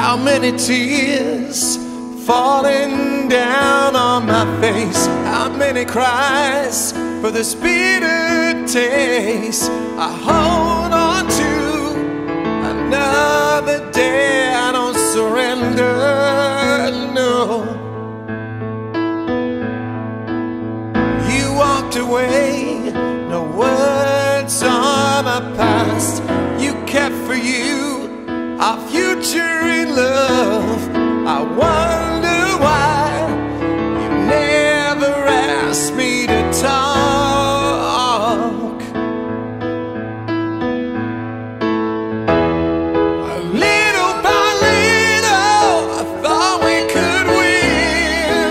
How many tears falling down on my face? How many cries for this bitter taste? I hold on to another day. I don't surrender, no. You walked away, no words on my past. You kept for you our future in love. I wonder why you never asked me to talk. Little by little, I thought we could win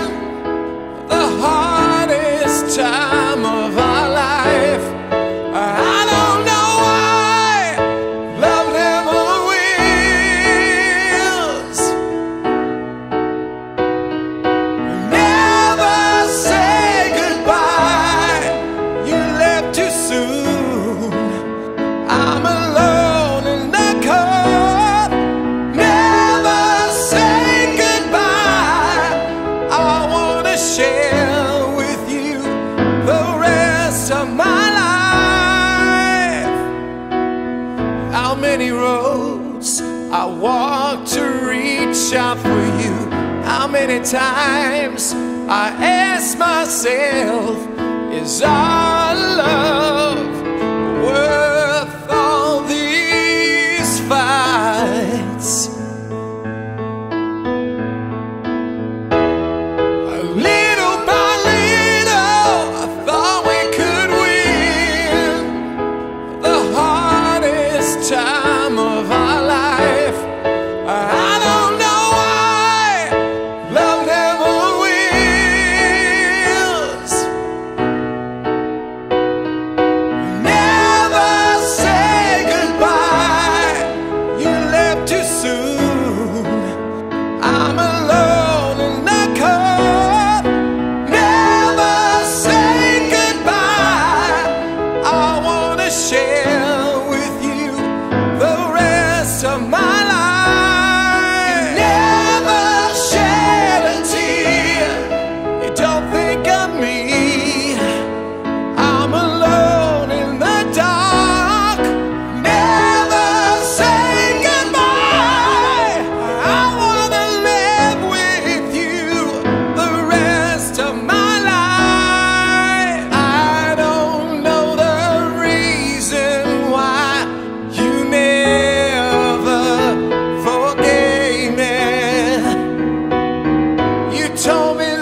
the hardest time of our life. I don't know why love never wins. Never say goodbye, you left too soon. I'm alone in the cold. Never say goodbye, I wanna share with you the rest of my life. How many roads I walked to reach out for you? How many times I asked myself, is our love worth all these fights? Little by little, I thought we could win the hardest time of our life. I don't know why love never wins. Never say goodbye, you left too soon. I'm alone in the cold. Never say goodbye, I wanna share with you the rest of my life. You never shed a tear, you don't think of me. I'm alone in the dark. Never say goodbye, I wanna live with you the rest of my life. I don't know the reason why you never forgave me. You told me